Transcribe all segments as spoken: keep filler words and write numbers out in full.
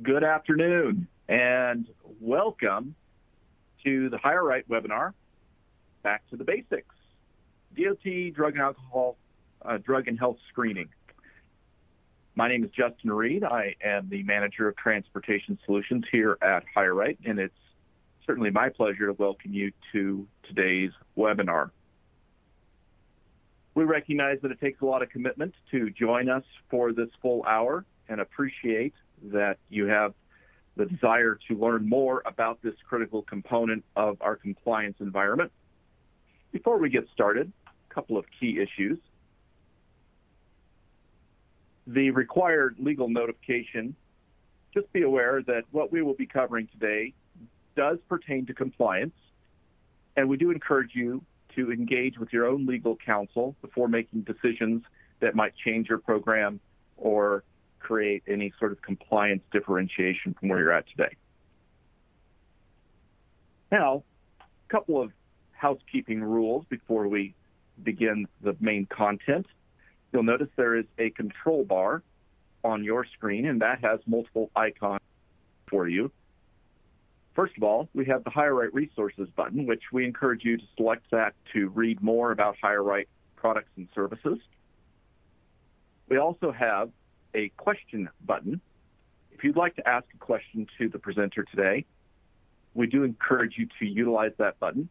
Good afternoon and welcome to the HireRight webinar, Back to the Basics, D O T Drug and Alcohol, uh, Drug and Health Screening. My name is Justin Reed. I am the Manager of Transportation Solutions here at HireRight, and it's certainly my pleasure to welcome you to today's webinar. We recognize that it takes a lot of commitment to join us for this full hour and appreciate that you have the desire to learn more about this critical component of our compliance environment. Before we get started, a couple of key issues. The required legal notification, just be aware that what we will be covering today does pertain to compliance, and we do encourage you to engage with your own legal counsel before making decisions that might change your program or create any sort of compliance differentiation from where you're at today. Now, a couple of housekeeping rules before we begin the main content. You'll notice there is a control bar on your screen, and that has multiple icons for you. First of all, we have the HireRight Resources button, which we encourage you to select that to read more about HireRight products and services. We also have a question button. If you'd like to ask a question to the presenter today, we do encourage you to utilize that button.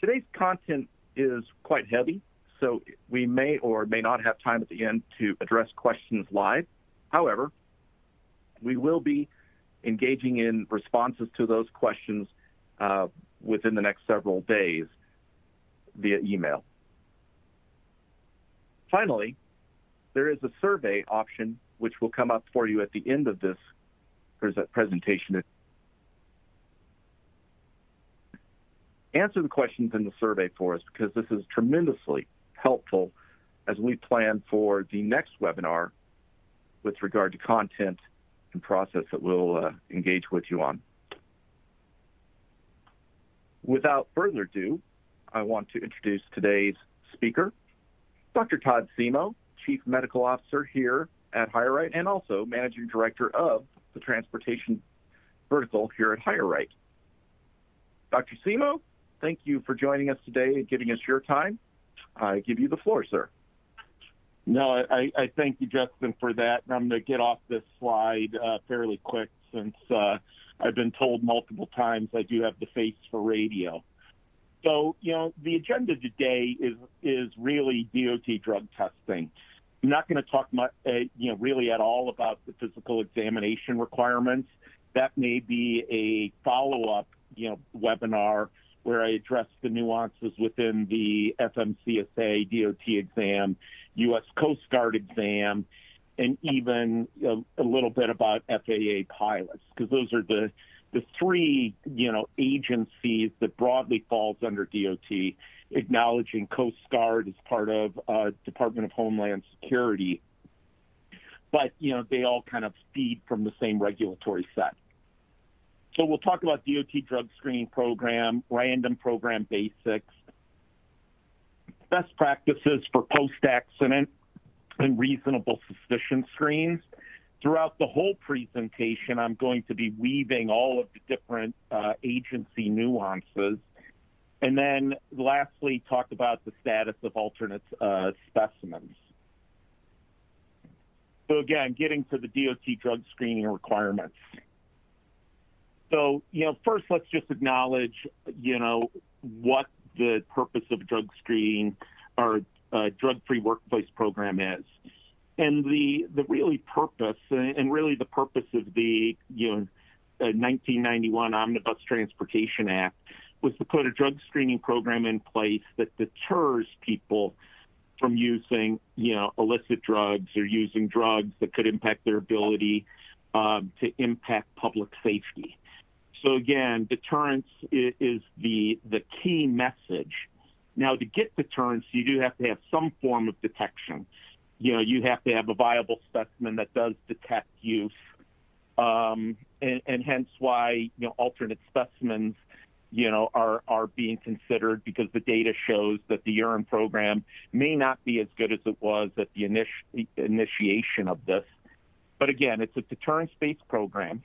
Today's content is quite heavy, so we may or may not have time at the end to address questions live. However, we will be engaging in responses to those questions uh, within the next several days via email. Finally, there is a survey option which will come up for you at the end of this presentation. Answer the questions in the survey for us, because this is tremendously helpful as we plan for the next webinar with regard to content and process that we'll uh, engage with you on. Without further ado, I want to introduce today's speaker, Doctor Todd Simo, Chief Medical Officer here at HireRight and also Managing Director of the Transportation Vertical here at HireRight. Doctor Simo, thank you for joining us today and giving us your time. I give you the floor, sir. No, I, I thank you, Justin, for that. And I'm going to get off this slide uh, fairly quick, since uh, I've been told multiple times I do have the face for radio. So, you know, the agenda today is is really D O T drug testing. I'm not going to talk much, uh, you know, really at all about the physical examination requirements. That may be a follow-up, you know, webinar where I address the nuances within the F M C S A D O T exam, U S Coast Guard exam, and even a, a little bit about F A A pilots, because those are the, the three, you know, agencies that broadly falls under D O T, acknowledging Coast Guard as part of uh, Department of Homeland Security. But, you know, they all kind of feed from the same regulatory set. So we'll talk about D O T drug screening program, random program basics, best practices for post-accident and reasonable suspicion screens. Throughout the whole presentation, I'm going to be weaving all of the different uh, agency nuances. And then lastly, talk about the status of alternate uh, specimens. So again, getting to the D O T drug screening requirements. So, you know, first, let's just acknowledge, you know, what the purpose of drug screening or uh, drug-free workplace program is. And the, the really purpose, and really the purpose of the, you know, nineteen ninety-one Omnibus Transportation Act was to put a drug screening program in place that deters people from using, you know, illicit drugs or using drugs that could impact their ability um, to impact public safety. So again, deterrence is the, the key message. Now, to get deterrence, you do have to have some form of detection. You know, you have to have a viable specimen that does detect use, um, and, and hence why, you know, alternate specimens, you know, are, are being considered, because the data shows that the urine program may not be as good as it was at the init- initiation of this. But again, it's a deterrence-based program.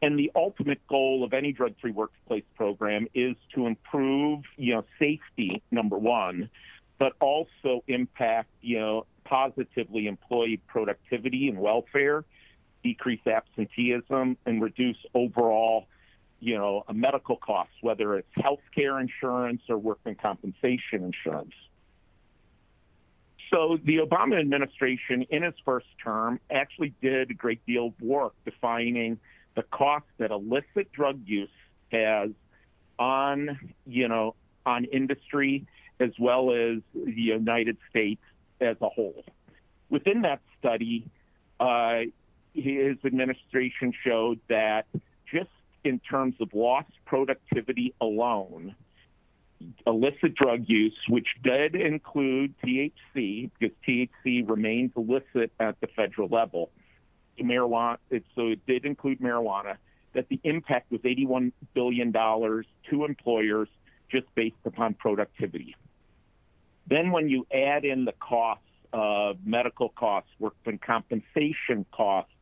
And the ultimate goal of any drug-free workplace program is to improve, you know, safety, number one, but also impact, you know, positively employee productivity and welfare, decrease absenteeism, and reduce overall, you know, medical costs, whether it's healthcare insurance or workman compensation insurance. So the Obama administration, in his first term, actually did a great deal of work defining the cost that illicit drug use has on, you know, on industry as well as the United States as a whole. Within that study, uh, his administration showed that just in terms of lost productivity alone, illicit drug use, which did include T H C, because T H C remains illicit at the federal level, marijuana, it, so it did include marijuana, that the impact was eighty-one billion dollars to employers just based upon productivity. Then when you add in the costs of medical costs, workman compensation costs,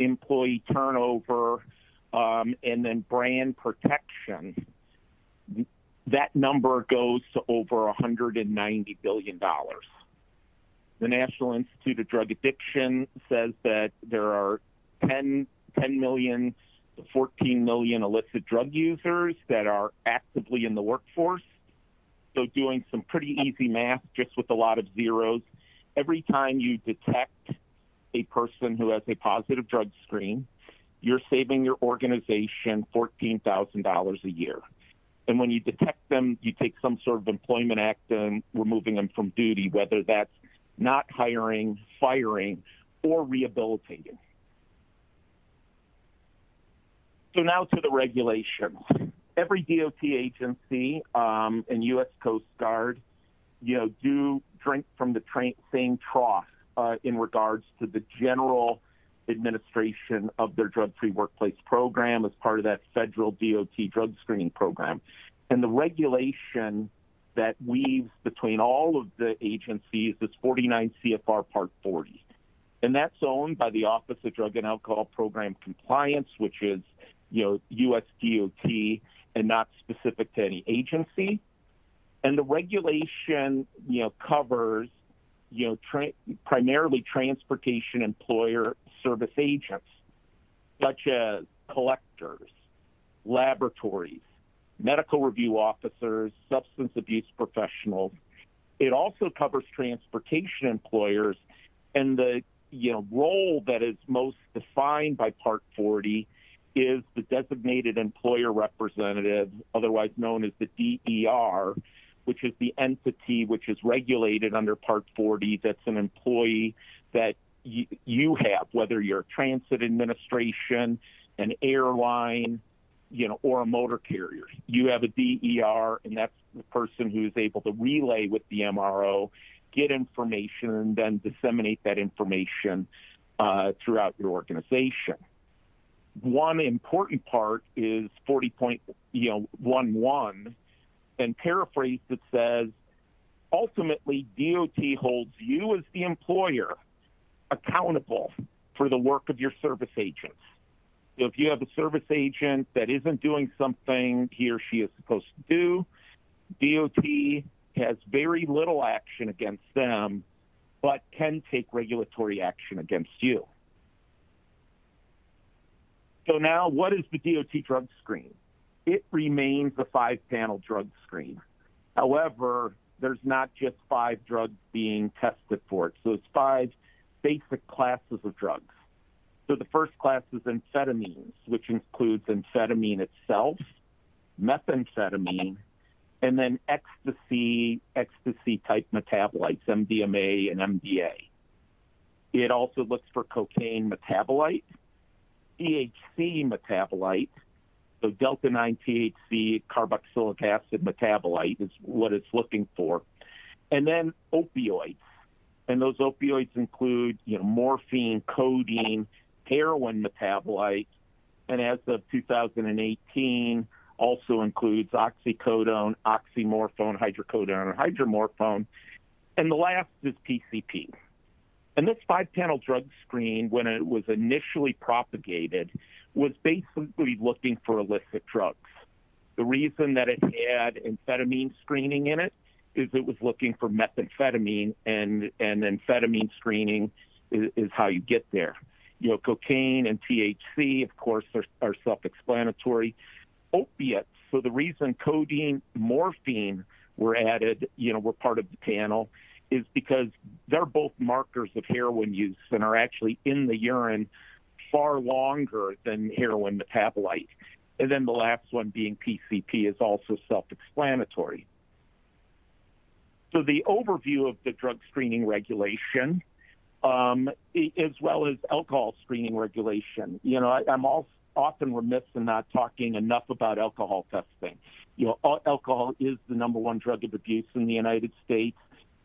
employee turnover, um, and then brand protection, that number goes to over one hundred ninety billion dollars. The National Institute of Drug Addiction says that there are ten million to fourteen million illicit drug users that are actively in the workforce. So doing some pretty easy math, just with a lot of zeros, every time you detect a person who has a positive drug screen, you're saving your organization fourteen thousand dollars a year. And when you detect them, you take some sort of employment act and removing them from duty, whether that's not hiring, firing, or rehabilitating. So now to the regulations. Every D O T agency um, and U S Coast Guard, you know, do drink from the tra- same trough uh, in regards to the general administration of their drug-free workplace program as part of that federal D O T drug screening program. And the regulation that weaves between all of the agencies is forty-nine C F R Part forty. And that's owned by the Office of Drug and Alcohol Program Compliance, which is, you know, U S D O T and not specific to any agency. And the regulation, you know, covers, you know, tra- primarily transportation employer service agents, such as collectors, laboratories, medical review officers, substance abuse professionals. It also covers transportation employers, and the, you know, role that is most defined by Part forty is the designated employer representative, otherwise known as the D E R, which is the entity which is regulated under Part forty that's an employee that y- you have, whether you're a transit administration, an airline, you know, or a motor carrier. You have a D E R, and that's the person who is able to relay with the M R O, get information, and then disseminate that information uh, throughout your organization. One important part is forty point eleven, you know, one, and paraphrased, it says, ultimately, D O T holds you as the employer accountable for the work of your service agents. So if you have a service agent that isn't doing something he or she is supposed to do, D O T has very little action against them, but can take regulatory action against you. So now, what is the D O T drug screen? It remains a five-panel drug screen. However, there's not just five drugs being tested for it. So it's five basic classes of drugs. So the first class is amphetamines, which includes amphetamine itself, methamphetamine, and then ecstasy, ecstasy-type metabolites, M D M A and M D A. It also looks for cocaine metabolite, T H C metabolite, so delta nine T H C carboxylic acid metabolite is what it's looking for, and then opioids. And those opioids include, you know, morphine, codeine, heroin metabolites, and as of two thousand eighteen, also includes oxycodone, oxymorphone, hydrocodone, and hydromorphone. And the last is P C P. And this five-panel drug screen, when it was initially propagated, was basically looking for illicit drugs. The reason that it had amphetamine screening in it is it was looking for methamphetamine, and, and amphetamine screening is, is how you get there. You know, cocaine and T H C, of course, are, are self-explanatory. Opiates, so the reason codeine, morphine were added, you know, were part of the panel, is because they're both markers of heroin use and are actually in the urine far longer than heroin metabolite. And then the last one, being P C P, is also self-explanatory. So the overview of the drug screening regulation, um, as well as alcohol screening regulation. You know, I, I'm also often remiss in not talking enough about alcohol testing. You know, alcohol is the number one drug of abuse in the United States,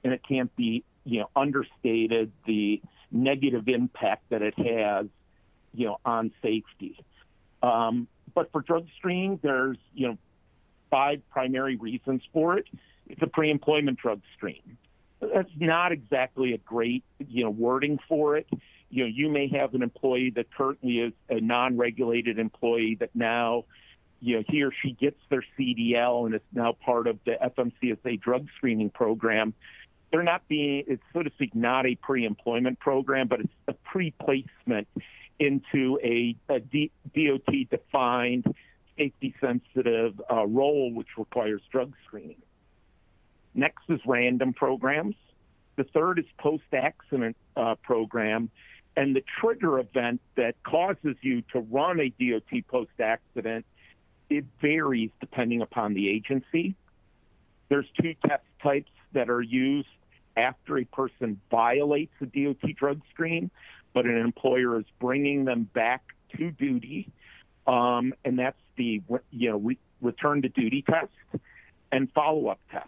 and it can't be, you know, understated the negative impact that it has, you know, on safety. Um, but for drug screening, there's, you know, five primary reasons for it. It's a pre-employment drug screen. That's not exactly a great, you know, wording for it. You know, you may have an employee that currently is a non-regulated employee that now, you know, he or she gets their C D L and is now part of the F M C S A drug screening program. They're not being, it's so to speak, not a pre-employment program, but it's a pre-placement into a, a D O T-defined, safety-sensitive uh, role, which requires drug screening. Next is random programs. The third is post-accident uh, program. And the trigger event that causes you to run a D O T post-accident, it varies depending upon the agency. There's two test types that are used after a person violates a D O T drug screen, but an employer is bringing them back to duty. Um, and that's the you know re- return to duty test and follow-up test.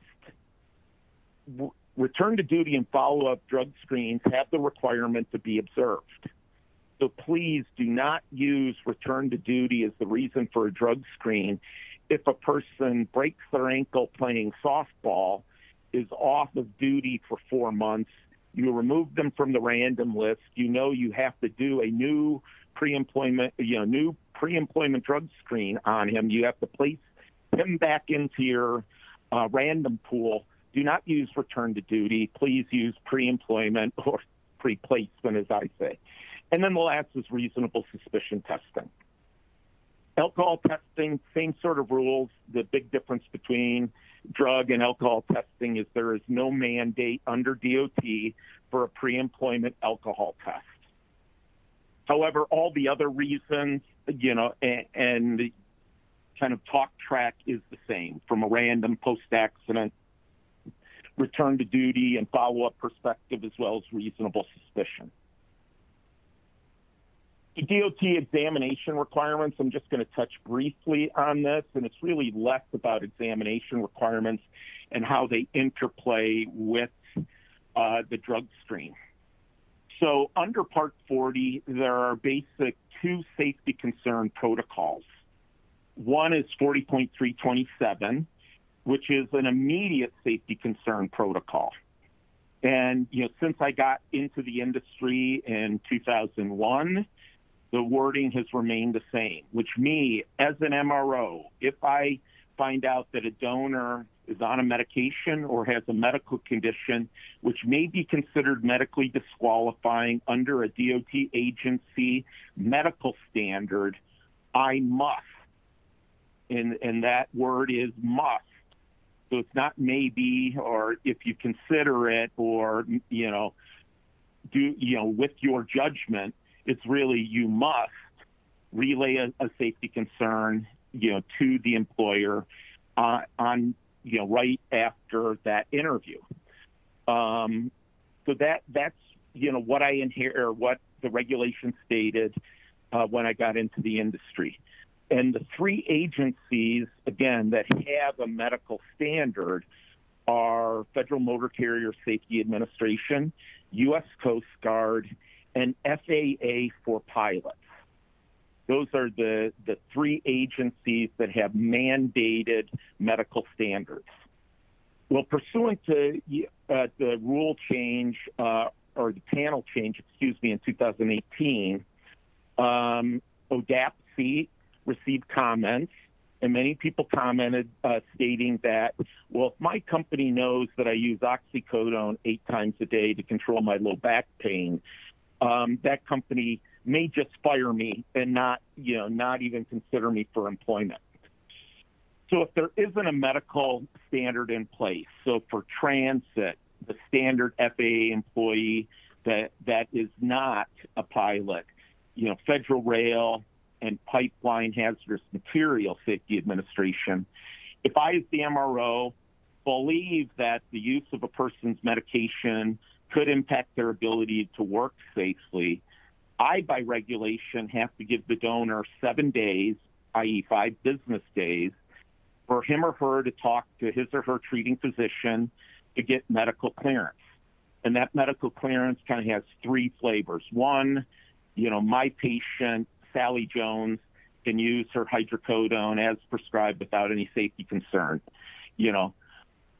Return to duty and follow-up drug screens have the requirement to be observed. So please do not use return to duty as the reason for a drug screen if a person breaks their ankle playing softball, is off of duty for four months, you remove them from the random list, you know you have to do a new pre-employment, you know, new pre-employment drug screen on him. You have to place him back into your uh, random pool. Do not use return to duty. Please use pre-employment or pre-placement, as I say. And then the last is reasonable suspicion testing. Alcohol testing, same sort of rules. The big difference between drug and alcohol testing is there is no mandate under D O T for a pre-employment alcohol test. However, all the other reasons, you know, and, and kind of talk track is the same from a random post-accident return to duty and follow-up perspective, as well as reasonable suspicion. The D O T examination requirements, I'm just going to touch briefly on this, and it's really less about examination requirements and how they interplay with uh, the drug screen. So under Part forty, there are basic two safety concern protocols. One is forty point three twenty-seven, which is an immediate safety concern protocol. And, you know, since I got into the industry in two thousand one, the wording has remained the same, which me, as an M R O, if I find out that a donor is on a medication or has a medical condition, which may be considered medically disqualifying under a D O T agency medical standard, I must, and, and that word is must. So it's not maybe, or if you consider it, or, you know, do, you know, with your judgment, it's really you must relay a, a safety concern, you know, to the employer uh, on, you know, right after that interview. Um, so that that's, you know, what I inherit, or what the regulation stated uh, when I got into the industry. And the three agencies, again, that have a medical standard are Federal Motor Carrier Safety Administration, U S Coast Guard, and F A A for pilots. Those are the, the three agencies that have mandated medical standards. Well, pursuant to uh, the rule change uh, or the panel change, excuse me, in two thousand eighteen, um, O D A P C received comments, and many people commented uh, stating that, well, if my company knows that I use oxycodone eight times a day to control my low back pain, um, that company may just fire me and not, you know, not even consider me for employment. So if there isn't a medical standard in place, so for transit, the standard F A A employee that that is not a pilot, you know, Federal Rail and Pipeline Hazardous Material Safety Administration, if I, as the M R O, believe that the use of a person's medication could impact their ability to work safely, I, by regulation, have to give the donor seven days, that is five business days, for him or her to talk to his or her treating physician to get medical clearance. And that medical clearance kind of has three flavors. One, you know, my patient, Sally Jones, can use her hydrocodone as prescribed without any safety concern. You know,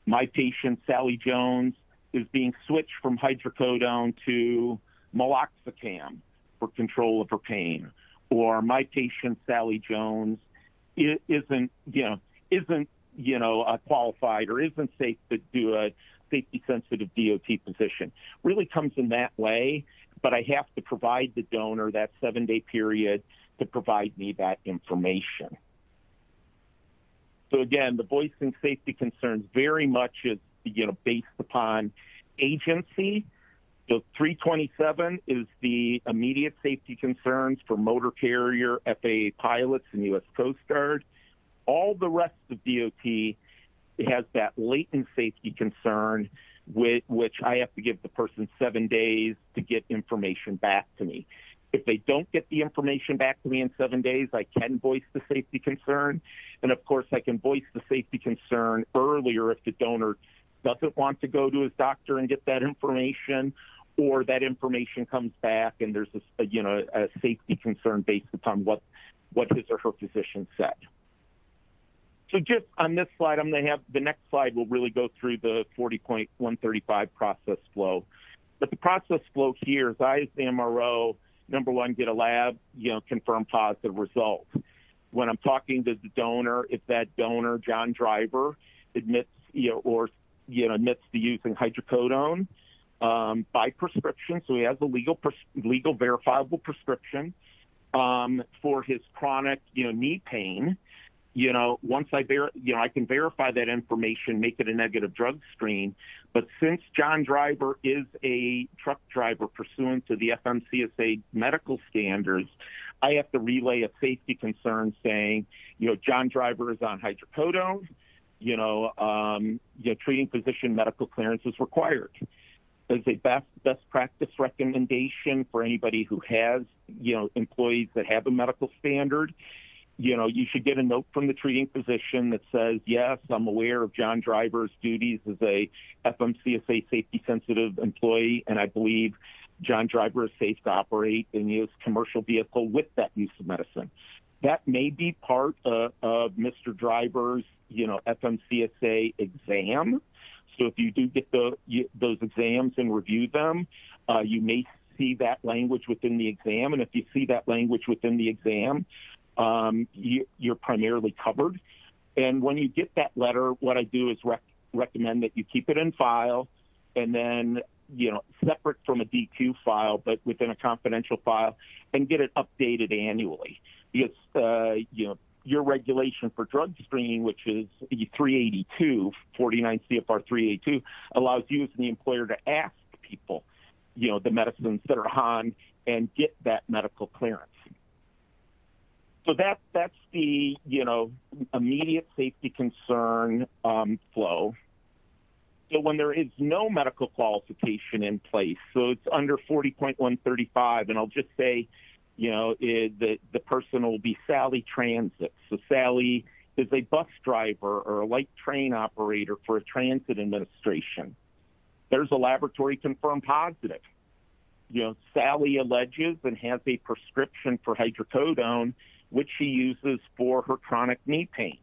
my patient, Sally Jones, is being switched from hydrocodone to meloxicam for control of her pain. Or my patient, Sally Jones, isn't, you know, isn't, you know, uh, qualified or isn't safe to do a safety-sensitive D O T position. Really comes in that way, but I have to provide the donor that seven-day period to provide me that information. So again, the voicing safety concerns very much is, you know, based upon agency. So three twenty-seven is the immediate safety concerns for motor carrier, F A A pilots, and U S Coast Guard. All the rest of D O T has that latent safety concern, with, which I have to give the person seven days to get information back to me. If they don't get the information back to me in seven days, I can voice the safety concern. And, of course, I can voice the safety concern earlier if the donor doesn't want to go to his doctor and get that information, or that information comes back and there's a, you know, a safety concern based upon what, what his or her physician said. So just on this slide, I'm going to have the next slide will really go through the forty point one thirty-five process flow. But the process flow here is I, as the M R O, number one, get a lab, you know, confirm positive result. When I'm talking to the donor, if that donor, John Driver, admits, you know, or, you know, admits to using hydrocodone um, by prescription, so he has a legal, pres legal verifiable prescription um, for his chronic, you know, knee pain. You know, once I, ver you know, I can verify that information, make it a negative drug screen. But since John Driver is a truck driver pursuant to the F M C S A medical standards, I have to relay a safety concern saying, you know, John Driver is on hydrocodone, you know, um, you know, treating physician medical clearance is required. As a best, best practice recommendation for anybody who has, you know, employees that have a medical standard, you know, you should get a note from the treating physician that says, yes, I'm aware of John Driver's duties as a F M C S A safety-sensitive employee, and I believe John Driver is safe to operate in his commercial vehicle with that use of medicine. That may be part uh, of Mister Driver's, you know, F M C S A exam. So if you do get the, you, those exams and review them, uh, you may see that language within the exam. And if you see that language within the exam, Um, you, you're primarily covered. And when you get that letter, what I do is rec recommend that you keep it in file and then, you know, separate from a D Q file, but within a confidential file, and get it updated annually. Because, uh, you know, your regulation for drug screening, which is three eighty-two, forty-nine C F R three eighty-two, allows you as the employer to ask people, you know, the medicines that are on and get that medical clearance. So that, that's the, you know, immediate safety concern um, flow. So when there is no medical qualification in place, so it's under forty point one thirty-five, and I'll just say, you know, it, the, the person will be Sally Transit. So Sally is a bus driver or a light train operator for a transit administration. There's a laboratory confirmed positive. You know, Sally alleges and has a prescription for hydrocodone, which she uses for her chronic knee pain.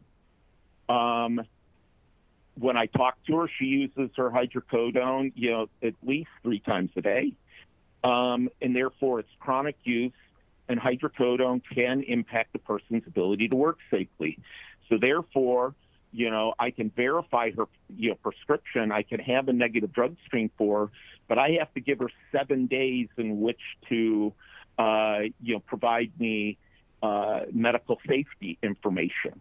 Um, when I talk to her, she uses her hydrocodone, you know, at least three times a day. um, and therefore its chronic use and hydrocodone can impact the person's ability to work safely. So therefore, you know, I can verify her you know, prescription. I can have a negative drug screen for her, but I have to give her seven days in which to, uh, you know, provide me uh, medical safety information.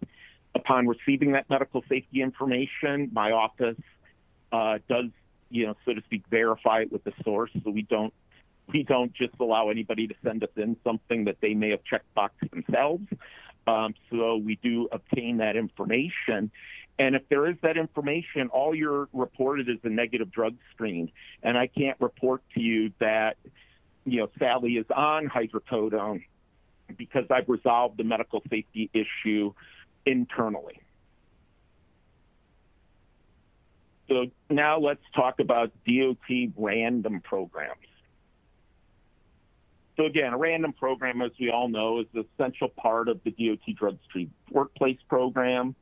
Upon receiving that medical safety information, my office uh, does, you know, so to speak, verify it with the source. So we don't we don't just allow anybody to send us in something that they may have checkboxed themselves. Um, so we do obtain that information. And if there is that information, all you're reported is a negative drug screen. And I can't report to you that, you know, Sally is on hydrocodone because I've resolved the medical safety issue internally. So now let's talk about D O T random programs. So again, a random program, as we all know, is an essential part of the D O T Drug Screen Workplace Program.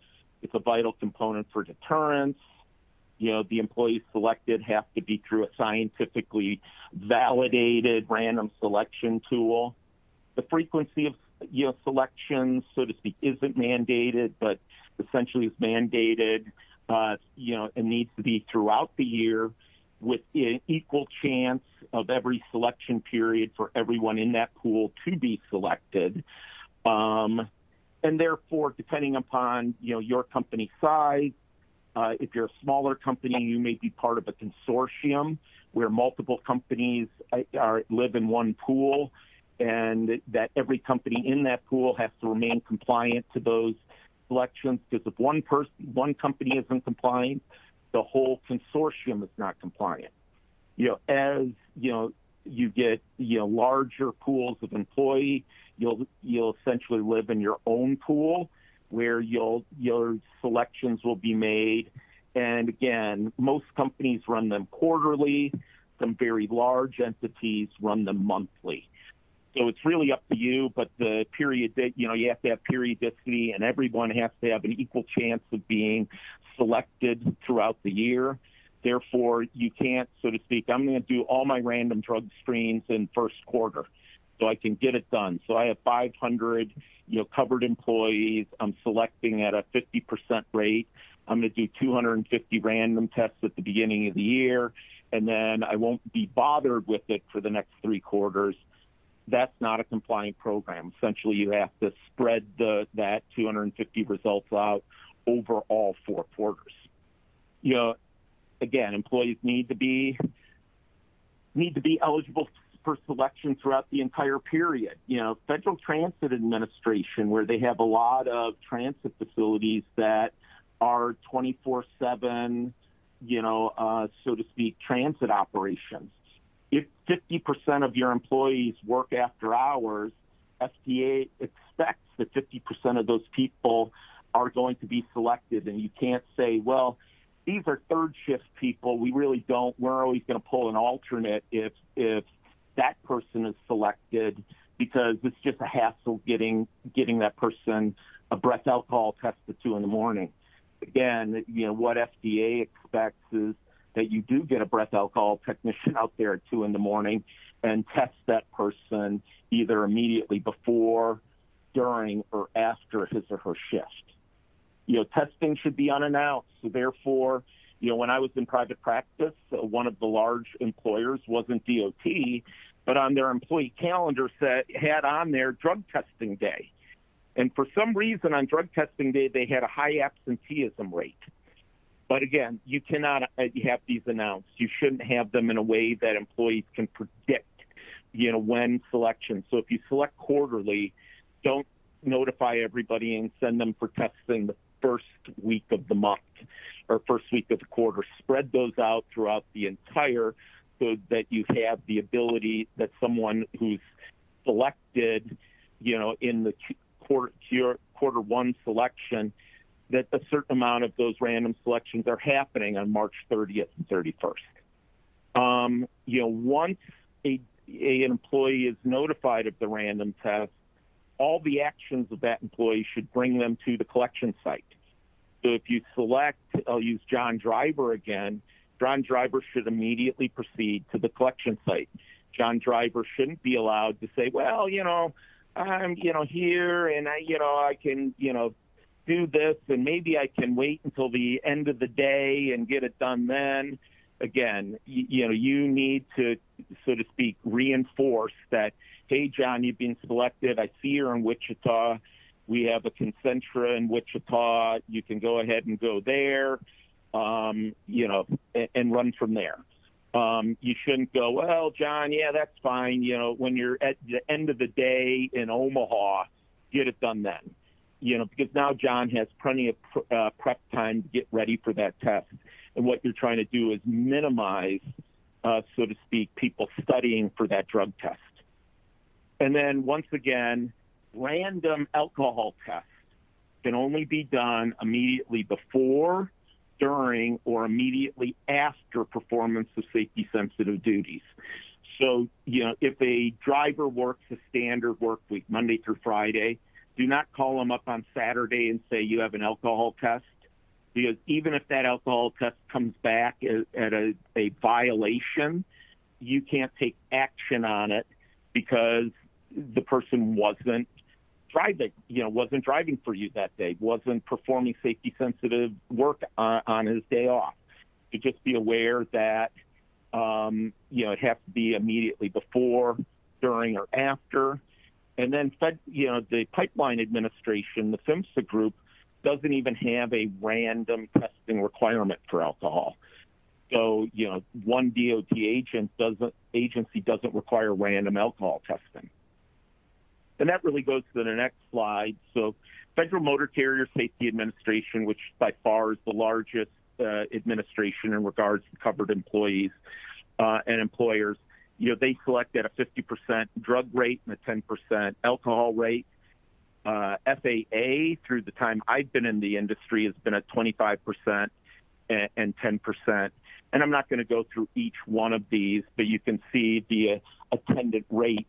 It's a vital component for deterrence. You know, the employees selected have to be through a scientifically validated random selection tool. The frequency of you know, selections, so to speak, isn't mandated, but essentially is mandated, uh, you know, and needs to be throughout the year, with an equal chance of every selection period for everyone in that pool to be selected. Um, and therefore, depending upon you know your company size, uh, if you're a smaller company, you may be part of a consortium where multiple companies are, live in one pool, and that every company in that pool has to remain compliant to those selections, because if one person, one company isn't compliant, the whole consortium is not compliant. You know, as you know, you get you know larger pools of employee, you'll you'll essentially live in your own pool, where you'll your selections will be made. And again, most companies run them quarterly. Some very large entities run them monthly. So it's really up to you. But the period that you know you have to have periodicity, and everyone has to have an equal chance of being selected throughout the year. Therefore, you can't, so to speak, I'm going to do all my random drug screens in first quarter so I can get it done. So I have five hundred you know, covered employees. I'm selecting at a fifty percent rate. I'm going to do two hundred fifty random tests at the beginning of the year, and then I won't be bothered with it for the next three quarters. That's not a compliant program. Essentially, you have to spread the that two hundred fifty results out over all four quarters. You know, again, employees need to be need to be eligible for selection throughout the entire period. You know, Federal Transit Administration, where they have a lot of transit facilities that are twenty-four seven, you know, uh, so to speak, transit operations. If fifty percent of your employees work after hours, F T A expects that fifty percent of those people are going to be selected, and you can't say, well, these are third shift people. We really don't. We're always going to pull an alternate if if that person is selected, because it's just a hassle getting getting that person a breath alcohol test at two in the morning. Again, you know what F D A expects is that you do get a breath alcohol technician out there at two in the morning and test that person either immediately before, during, or after his or her shift. You know, testing should be unannounced. So therefore, you know, when I was in private practice, uh, one of the large employers wasn't D O T, but on their employee calendar set, had on their drug testing day. And for some reason on drug testing day, they had a high absenteeism rate. But again, you cannot uh, have these announced. You shouldn't have them in a way that employees can predict, you know, when selection. So if you select quarterly, don't notify everybody and send them for testing the first week of the month or first week of the quarter. Spread those out throughout the entire, so that you have the ability that someone who's selected, you know, in the quarter, quarter one selection, that a certain amount of those random selections are happening on March thirtieth and thirty-first. Um, you know, once a, a, an employee is notified of the random test, all the actions of that employee should bring them to the collection site. So if you select, I'll use John Driver again, John Driver should immediately proceed to the collection site. John Driver shouldn't be allowed to say, well, you know, I'm, you know, here and I, you know, I can, you know, do this and maybe I can wait until the end of the day and get it done then. Again, you, you know, you need to, so to speak, reinforce that, hey, John, you've been selected. I see you're in Wichita. We have a Concentra in Wichita. You can go ahead and go there, um, you know, and, and run from there. Um, you shouldn't go, well, John, yeah, that's fine. You know, when you're at the end of the day in Omaha, get it done then. You know, because now John has plenty of pr- uh, prep time to get ready for that test. And what you're trying to do is minimize, uh, so to speak, people studying for that drug test. And then once again, random alcohol tests can only be done immediately before, during, or immediately after performance of safety-sensitive duties. So, you know, if a driver works a standard work week, Monday through Friday, do not call them up on Saturday and say you have an alcohol test, because even if that alcohol test comes back at a, a violation, you can't take action on it because the person wasn't driving, you know, wasn't driving for you that day, wasn't performing safety-sensitive work on, on his day off. So just be aware that, um, you know, it has to be immediately before, during, or after. And then, Fed, you know, the Pipeline Administration, the F M C S A group, doesn't even have a random testing requirement for alcohol. So, you know, one D O T agent doesn't, agency doesn't require random alcohol testing. And that really goes to the next slide. So Federal Motor Carrier Safety Administration, which by far is the largest uh, administration in regards to covered employees uh, and employers, you know, they select at a fifty percent drug rate and a ten percent alcohol rate. Uh, F A A, through the time I've been in the industry, has been at twenty-five percent and, and ten percent. And I'm not going to go through each one of these, but you can see the uh, attendant rate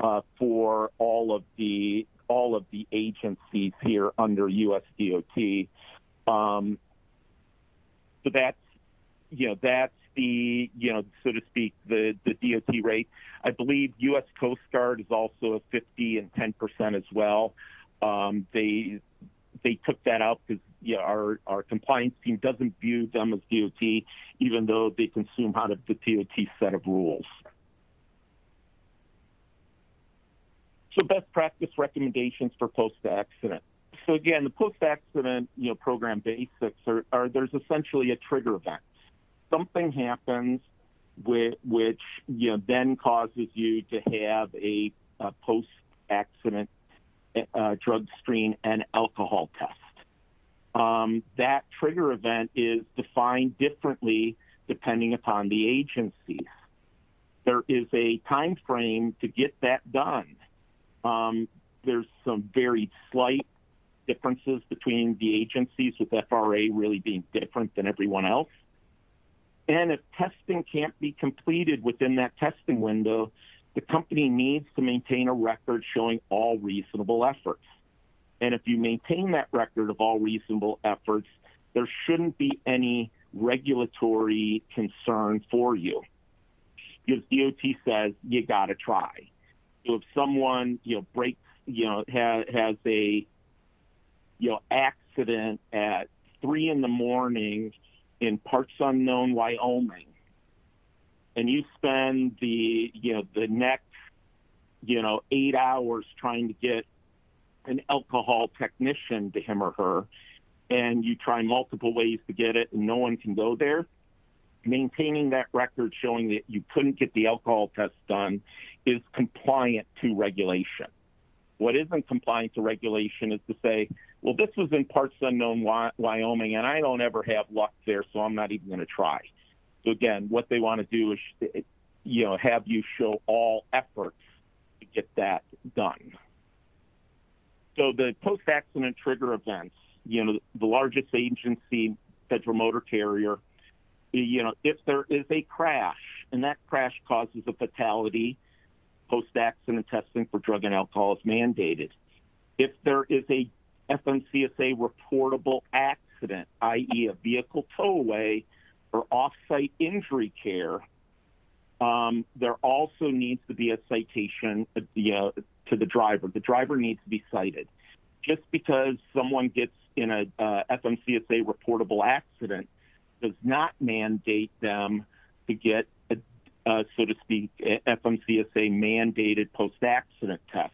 Uh, for all of the all of the agencies here under U S D O T, um, so that's you know that's the you know so to speak the the D O T rate. I believe U S Coast Guard is also a fifty and ten percent as well. Um, they they took that out because you know, our our compliance team doesn't view them as D O T, even though they consume out of the D O T set of rules. So best practice recommendations for post-accident. So again, the post-accident, you know, program basics are, are there's essentially a trigger event. Something happens with, which, you know, then causes you to have a, a post-accident uh, drug screen and alcohol test. Um, that trigger event is defined differently depending upon the agencies. There is a time frame to get that done. Um, there's some very slight differences between the agencies, with F R A really being different than everyone else. And if testing can't be completed within that testing window, the company needs to maintain a record showing all reasonable efforts. And if you maintain that record of all reasonable efforts, there shouldn't be any regulatory concern for you. Because D O T says, you got to try. So if someone, you know, breaks, you know, has, has a, you know, accident at three in the morning in parts unknown, Wyoming, and you spend the, you know, the next, you know, eight hours trying to get an alcohol technician to him or her, and you try multiple ways to get it and no one can go there, maintaining that record showing that you couldn't get the alcohol test done is compliant to regulation. What isn't compliant to regulation is to say, well, this was in parts unknown Wyoming, and I don't ever have luck there, so I'm not even going to try. So again, what they want to do is, you know, have you show all efforts to get that done. So the post-accident trigger events, you know, the largest agency, Federal Motor Carrier, you know, if there is a crash and that crash causes a fatality, post-accident testing for drug and alcohol is mandated. If there is a F M C S A reportable accident, that is a vehicle tow away or off-site injury care, Um, there also needs to be a citation to the, uh, to the driver. The driver needs to be cited. Just because someone gets in a uh, F M C S A reportable accident does not mandate them to get, a, uh, so to speak, F M C S A mandated post-accident test.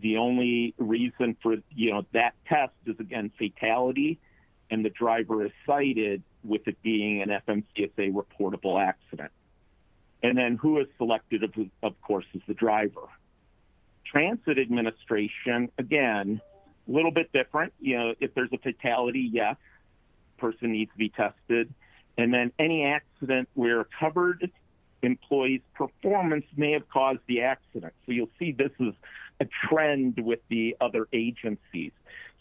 The only reason for you know that test is, again, fatality, and the driver is cited with it being an F M C S A reportable accident. And then who is selected, of, of course, is the driver. Transit administration, again, a little bit different. You know, if there's a fatality, yes, person needs to be tested. And then any accident where a covered employee's performance may have caused the accident. So you'll see this is a trend with the other agencies.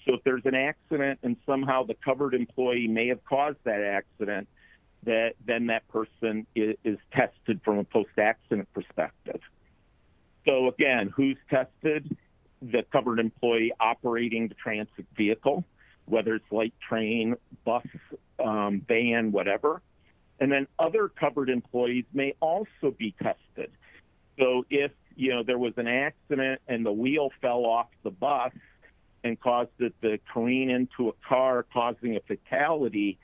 So if there's an accident and somehow the covered employee may have caused that accident, that then that person is, is tested from a post-accident perspective. So again, who's tested? The covered employee operating the transit vehicle, whether it's light train, bus, um, van, whatever. And then other covered employees may also be tested. So if you know there was an accident and the wheel fell off the bus and caused it to careen into a car, causing a fatality,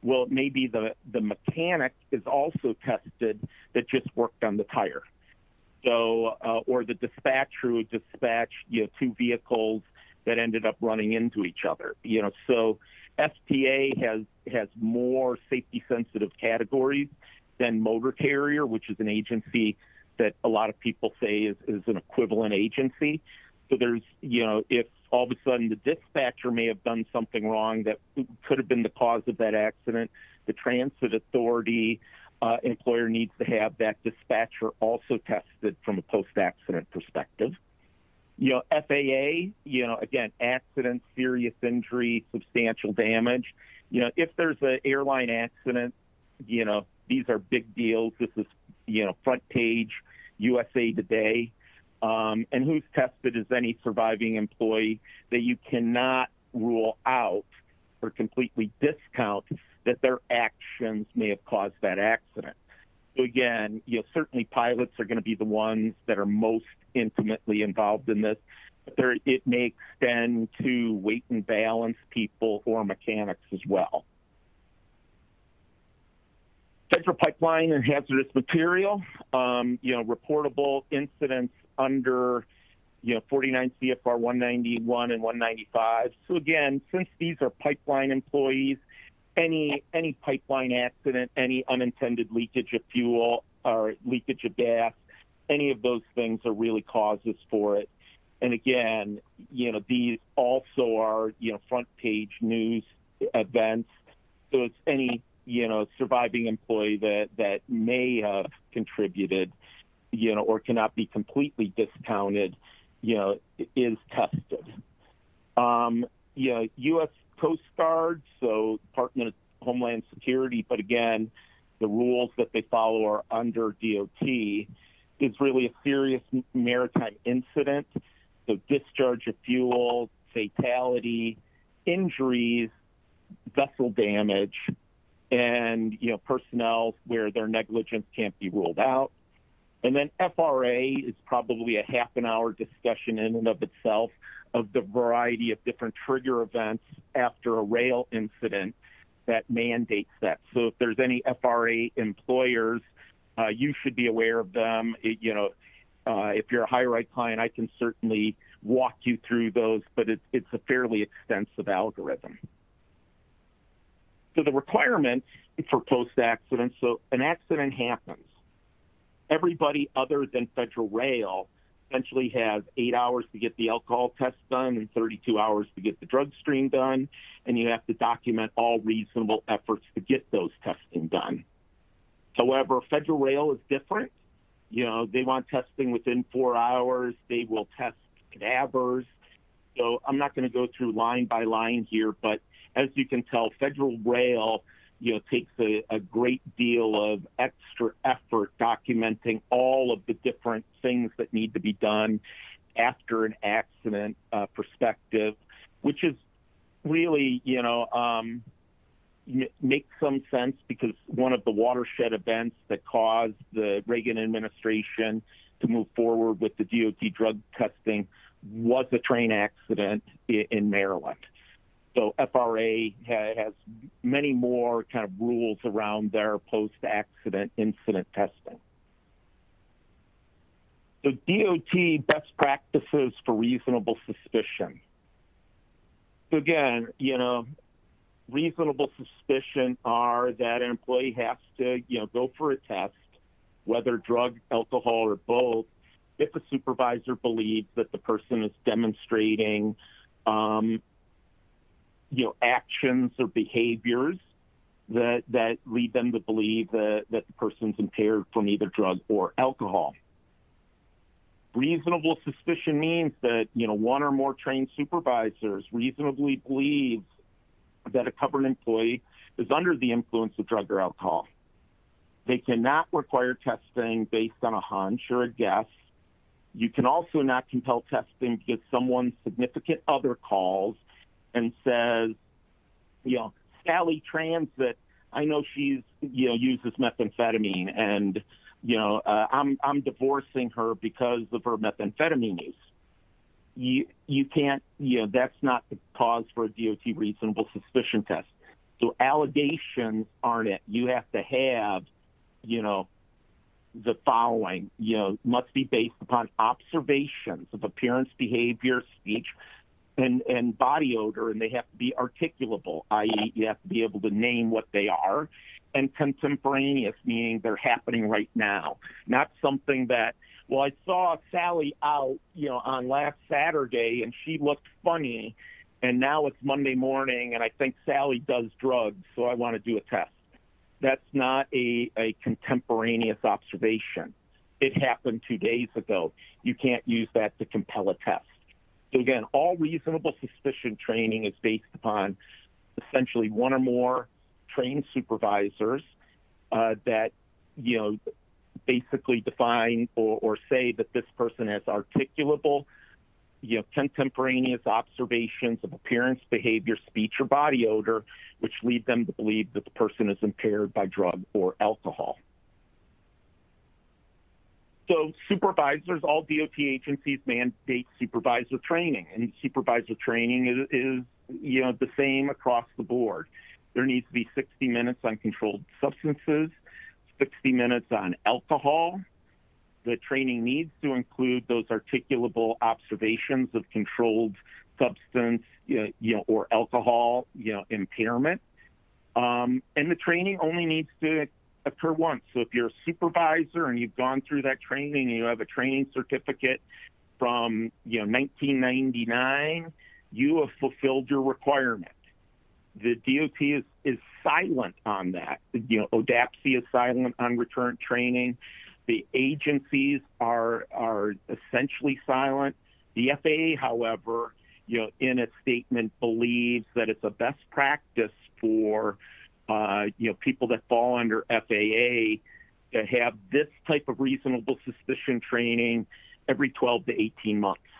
well, maybe the, the mechanic is also tested that just worked on the tire. So, uh, or the dispatcher who dispatched you know, two vehicles that ended up running into each other. You know, so F T A has has more safety-sensitive categories than motor carrier, which is an agency that a lot of people say is, is an equivalent agency. So there's, you know, if all of a sudden the dispatcher may have done something wrong that could have been the cause of that accident, the transit authority uh, employer needs to have that dispatcher also tested from a post-accident perspective. You know, F A A, you know, again, accident, serious injury, substantial damage. You know, if there's an airline accident, you know, these are big deals. This is, you know, front page, U S A Today. Um, and who's tested is any surviving employee that you cannot rule out or completely discount that their actions may have caused that accident. So again, you know, certainly pilots are going to be the ones that are most intimately involved in this. But there, it may extend to weight and balance people or mechanics as well. Federal pipeline and hazardous material, um, you know, reportable incidents under, you know, forty-nine C F R one ninety-one and one ninety-five. So again, since these are pipeline employees, any any pipeline accident, any unintended leakage of fuel or leakage of gas, any of those things are really causes for it. And again, you know, these also are, you know, front page news events. So it's any, you know, surviving employee that, that may have contributed, you know, or cannot be completely discounted, you know, is tested. Um, you know, U S Coast Guard, so Department of Homeland Security, but again, the rules that they follow are under D O T, is really a serious maritime incident. So discharge of fuel, fatality, injuries, vessel damage, and, you know, personnel where their negligence can't be ruled out. And then F R A is probably a half an hour discussion in and of itself of the variety of different trigger events after a rail incident that mandates that. So if there's any F R A employers, uh, you should be aware of them. It, you know, uh, if you're a HireRight client, I can certainly walk you through those, but it, it's a fairly extensive algorithm. So the requirements for post-accident, so an accident happens. Everybody other than Federal Rail essentially has eight hours to get the alcohol test done and thirty-two hours to get the drug screen done, and you have to document all reasonable efforts to get those testing done. However, Federal Rail is different. You know, they want testing within four hours. They will test cadavers. So I'm not going to go through line by line here, but as you can tell, Federal Rail, you know, takes a, a great deal of extra effort documenting all of the different things that need to be done after an accident uh, perspective, which is really, you know, um, m- makes some sense because one of the watershed events that caused the Reagan administration to move forward with the D O T drug testing was a train accident in, in Maryland. So F R A ha- has many more kind of rules around their post-accident incident testing. So D O T best practices for reasonable suspicion. So again, you know, reasonable suspicion are that an employee has to, you know, go for a test, whether drug, alcohol, or both, if a supervisor believes that the person is demonstrating, um, you know, actions or behaviors that that lead them to believe that, that the person's impaired from either drug or alcohol. Reasonable suspicion means that, you know, one or more trained supervisors reasonably believes that a covered employee is under the influence of drug or alcohol. They cannot require testing based on a hunch or a guess. You can also not compel testing because someone's significant other calls and says, you know, Sally Transit, I know she's, you know, uses methamphetamine, and you know, uh, I'm I'm divorcing her because of her methamphetamine use. You you can't, you know, that's not the cause for a D O T reasonable suspicion test. So allegations aren't it. You have to have, you know, the following, you know, must be based upon observations of appearance, behavior, speech, and, and body odor, and they have to be articulable, that is you have to be able to name what they are, and contemporaneous, meaning they're happening right now. Not something that, well, I saw Sally out, you know, on last Saturday, and she looked funny, and now it's Monday morning, and I think Sally does drugs, so I want to do a test. That's not a, a contemporaneous observation. It happened two days ago. You can't use that to compel a test. So again, all reasonable suspicion training is based upon essentially one or more trained supervisors uh, that, you know, basically define or, or say that this person has articulable, you know, contemporaneous observations of appearance, behavior, speech, or body odor, which lead them to believe that the person is impaired by drug or alcohol. So supervisors, all D O T agencies mandate supervisor training, and supervisor training is, is, you know, the same across the board. There needs to be sixty minutes on controlled substances, sixty minutes on alcohol. The training needs to include those articulable observations of controlled substance, you know, you know, or alcohol, you know, impairment. Um, and the training only needs to occur once. So if you're a supervisor and you've gone through that training and you have a training certificate from, you know, nineteen ninety-nine, you have fulfilled your requirement. The D O T is, is silent on that. You know, O D A P C is silent on recurrent training. The agencies are are essentially silent. The F A A, however, you know, in its statement believes that it's a best practice for Uh, you know, people that fall under F A A to have this type of reasonable suspicion training every twelve to eighteen months.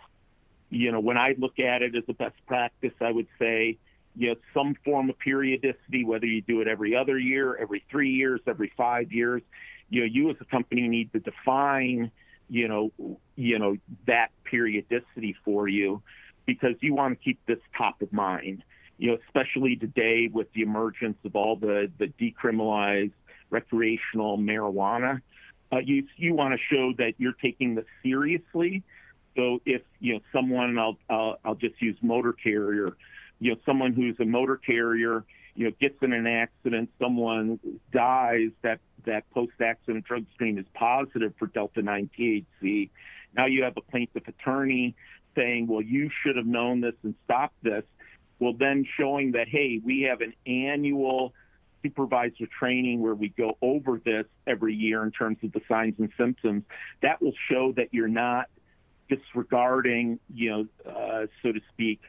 You know, when I look at it as a best practice, I would say, you know, some form of periodicity, whether you do it every other year, every three years, every five years, you know, you as a company need to define, you know, you know, that periodicity for you, because you want to keep this top of mind. You know, especially today with the emergence of all the, the decriminalized recreational marijuana, uh, you you want to show that you're taking this seriously. So if, you know, someone, I'll, I'll I'll just use motor carrier, you know, someone who's a motor carrier, you know, gets in an accident, someone dies, that that post-accident drug screen is positive for delta nine T H C. Now you have a plaintiff attorney saying, well, you should have known this and stopped this. Well, then showing that, hey, we have an annual supervisor training where we go over this every year in terms of the signs and symptoms, that will show that you're not disregarding, you know, uh, so to speak,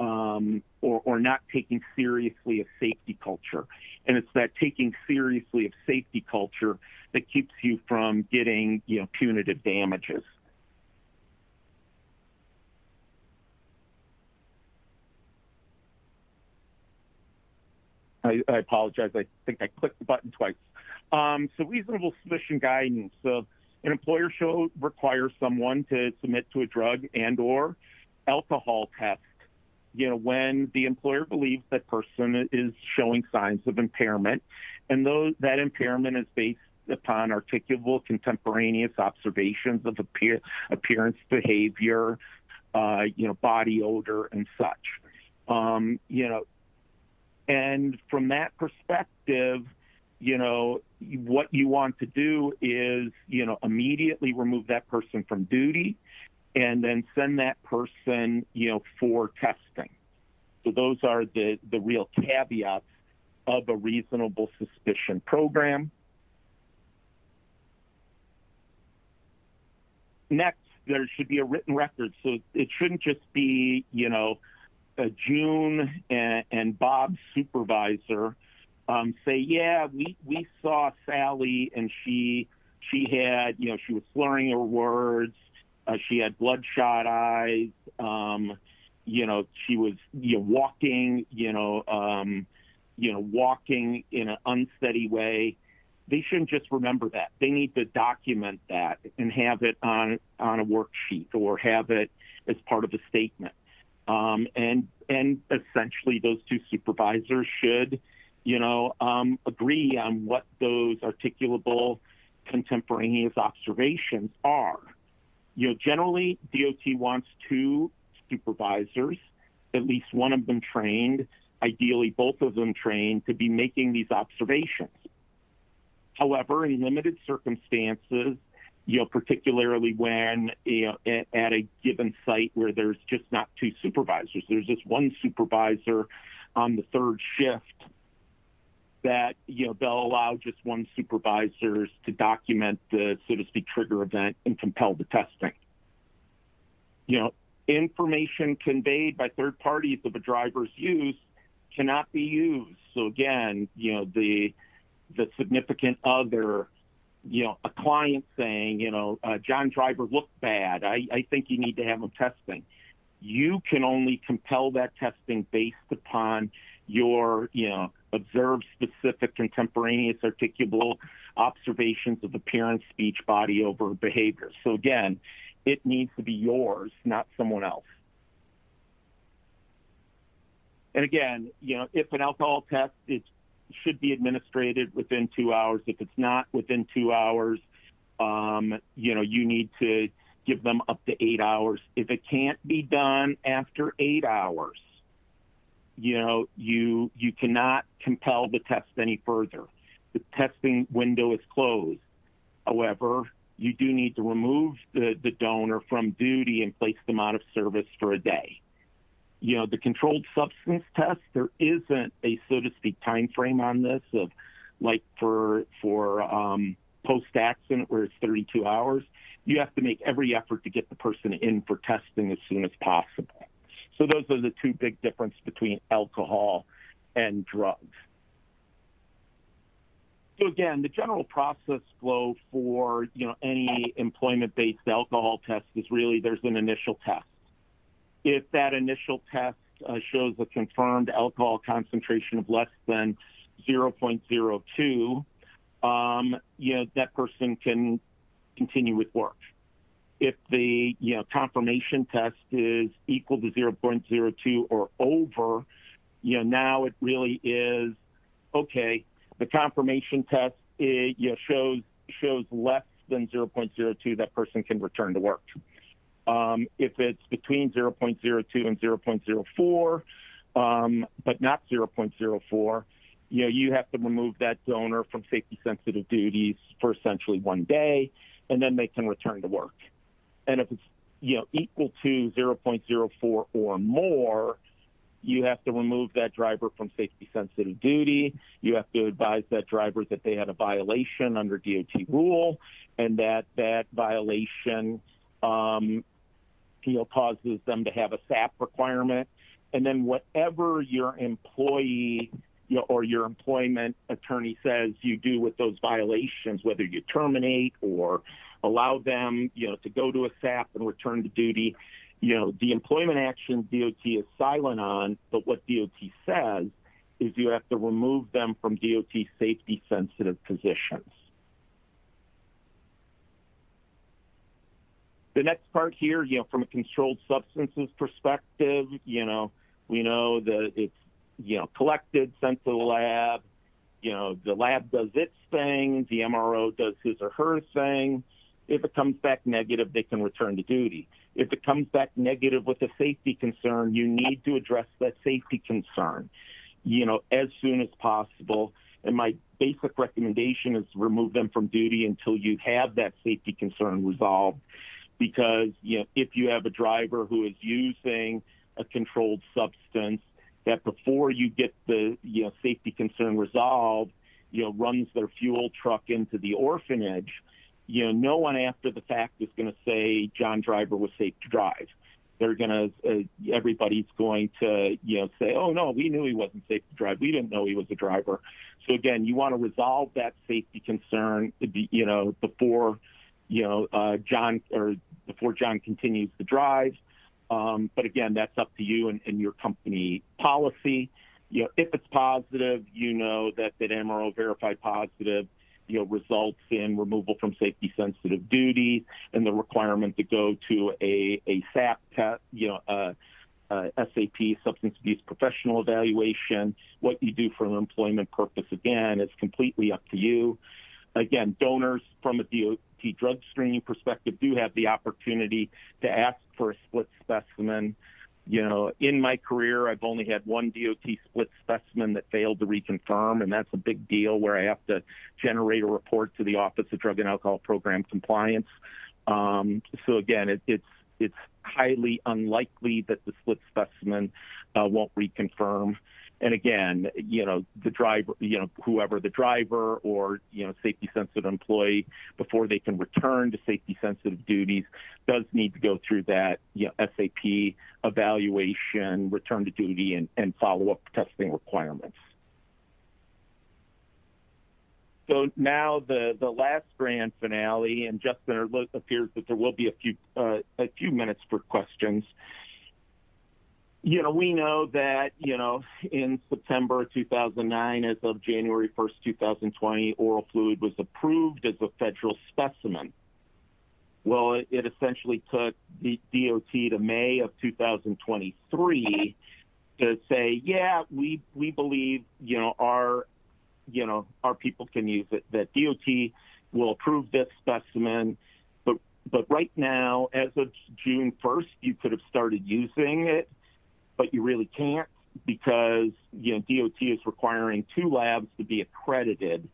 um, or, or not taking seriously a safety culture. And it's that taking seriously of safety culture that keeps you from getting, you know, punitive damages. I, I apologize. I think I clicked the button twice. Um, so reasonable submission guidance. So an employer should require someone to submit to a drug and or alcohol test, you know, when the employer believes that person is showing signs of impairment. And those, that impairment is based upon articulable contemporaneous observations of appear, appearance, behavior, uh, you know, body odor and such. Um, you know, and from that perspective, you know, what you want to do is, you know, immediately remove that person from duty and then send that person, you know, for testing. So those are the, the real caveats of a reasonable suspicion program. Next, there should be a written record. So it shouldn't just be, you know, uh, June and, and Bob's supervisor um, say, yeah, we, we saw Sally and she, she had, you know, she was slurring her words. Uh, she had bloodshot eyes, um, you know, she was you know, walking, you know, um, you know, walking in an unsteady way. They shouldn't just remember that. They need to document that and have it on on a worksheet or have it as part of a statement. Um, and and essentially, those two supervisors should, you know, um, agree on what those articulable contemporaneous observations are. You know, generally, D O T wants two supervisors, at least one of them trained, ideally both of them trained, to be making these observations. However, in limited circumstances, you know, particularly when, you know, at, at a given site where there's just not two supervisors, there's just one supervisor on the third shift, that, you know, they'll allow just one supervisor to document the, so to speak, trigger event and compel the testing. You know, information conveyed by third parties of a driver's use cannot be used. So again, you know, the the significant other, you know, a client saying, you know, uh, John Driver looked bad. I, I think you need to have him testing. You can only compel that testing based upon your, you know, observed specific contemporaneous articulable observations of appearance, speech, body odor, behavior. So again, it needs to be yours, not someone else. And again, you know, if an alcohol test, it should be administered within two hours. If it's not within two hours, um, you know, you need to give them up to eight hours. If it can't be done after eight hours, you know, you you cannot compel the test any further. The testing window is closed. However, you do need to remove the, the donor from duty and place them out of service for a day. You know, the controlled substance test, there isn't a, so to speak, time frame on this of like for for um, post-accident where it's thirty-two hours. You have to make every effort to get the person in for testing as soon as possible. So those are the two big differences between alcohol and drugs. So again, the general process flow for, you know, any employment-based alcohol test is really there's an initial test. If that initial test uh, shows a confirmed alcohol concentration of less than zero point zero two, um, you know, that person can continue with work. If the, you know, confirmation test is equal to zero point zero two or over, you know, now it really is, okay, the confirmation test, it, you know, shows, shows less than zero point zero two, that person can return to work. Um, if it's between zero point zero two and zero point zero four, um, but not zero point zero four, you know, you have to remove that donor from safety-sensitive duties for essentially one day, and then they can return to work. And if it's, you know, equal to zero point zero four or more, you have to remove that driver from safety-sensitive duty. You have to advise that driver that they had a violation under D O T rule, and that that violation, um, you know, causes them to have a S A P requirement. And then whatever your employee you know, or your employment attorney says you do with those violations, whether you terminate or allow them, you know, to go to a S A P and return to duty. You know, the employment action D O T is silent on, but what D O T says is you have to remove them from D O T safety-sensitive positions. The next part here, you know, from a controlled substances perspective, you know, we know that it's, you know, collected, sent to the lab, you know, the lab does its thing, the M R O does his or her thing. If it comes back negative, they can return to duty. If it comes back negative with a safety concern, you need to address that safety concern, you know, as soon as possible. And my basic recommendation is remove them from duty until you have that safety concern resolved. Because, you know, if you have a driver who is using a controlled substance that before you get the, you know, safety concern resolved, you know, runs their fuel truck into the orphanage, you know, no one after the fact is going to say John Driver was safe to drive. They're going to, uh, everybody's going to, you know, say, oh, no, we knew he wasn't safe to drive. We didn't know he was a driver. So, again, you want to resolve that safety concern, you know, before, you know, uh, John or before John continues the drive. Um, but again, that's up to you and, and your company policy. You know, if it's positive, you know that that M R O verified positive, you know, results in removal from safety sensitive duties and the requirement to go to a, a S A P test, you know, uh, uh, S A P, substance abuse professional evaluation. What you do for an employment purpose, again, is completely up to you. Again, donors from a D O T drug screening perspective do have the opportunity to ask for a split specimen. You know, in my career, I've only had one D O T split specimen that failed to reconfirm, and that's a big deal where I have to generate a report to the Office of Drug and Alcohol Program Compliance. Um, so again, it, it's it's highly unlikely that the split specimen uh, won't reconfirm. And again, you know, the driver, you know, whoever the driver or, you know, safety-sensitive employee, before they can return to safety-sensitive duties, does need to go through that, you know, S A P evaluation, return to duty, and, and follow-up testing requirements. So now the, the last grand finale, and Justin, it appears that there will be a few uh, a few minutes for questions. You know, we know that, you know, in September two thousand nine, as of January first, two thousand twenty, oral fluid was approved as a federal specimen. Well, it, it essentially took the D O T to May of two thousand twenty-three to say, yeah, we we believe, you know, our, you know, our people can use it, that D O T will approve this specimen. But, but right now, as of June first, you could have started using it. But you really can't because, you know, D O T is requiring two labs to be accredited,